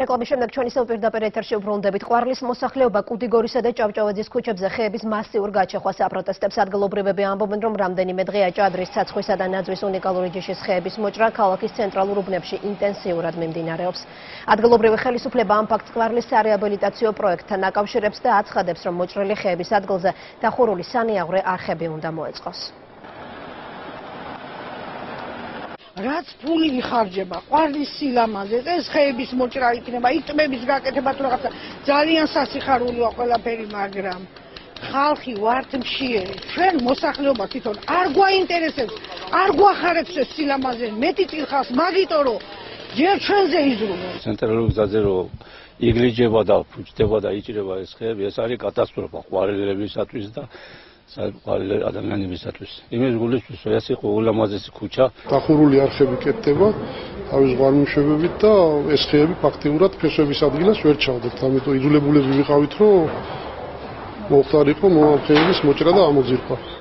Reklamish shemdag chvani სიუჟეტიდან ეთერში უბრუნდებით. Ყვარლის მოსახლეობა კუდიგორისა და ჭავჭავაძის ქუჩებზე ხეების მასიურ გაჩეხვას აპროტესტებს. ადგილობრივები ამბობენ, რომ რამდენიმე დღეა ჭადრის, ცაცხვისა და ნაძვის უნიკალური ჯიშის ხეების მოჭრა ქალაქის ცენტრალურ უბნებში ინტენსიურად მიმდინარეობს. ადგილობრივი ხელისუფლება ამ ფაქტს ყვარლის სარეაბილიტაციო პროექტთან აკავშირებს და აცხადებს, რომ მოჭრილი ხეების ადგილზე დახურული სანიაღვრე არხები უნდა მოეწყოს. Რაც ფული იხარჯება ყვარლის სილამაზე ეს ხეების მოჭრა იქნება იტმების გაკეთება თუ რაღაცა ძალიან სასიხარულოა ყველაფერი მაგრამ ხალხი ვართ მშიერი ჩვენ მოსახლეობა თვითონ არ გვაინტერესებს არ გვახარებს ეს სილამაზე მეტი წილხას მაგიტო რომ ჯერ ჩვენზე იზრუნოს ცენტრალურ გზაზე რომ იგლიჯება და ფუჭდება და იჭრება ეს ხეები ეს არის კატასტროფა ყვარელებისათვის და ადამიანებისათვის. Იმის გულისთვის, რომ ეს იყო ულამაზესი ქუჩა. დახურული არხები კეთდება, თავის ღარმუშებებით და ეს ხეები ფაქტიურად ფესვების ადგილას ვერ ჩავდებთ, ამიტომ იძულებულები ვიყავით, რომ მოხდა მოხდა ხეების მოჭრა და ამოძირკვა.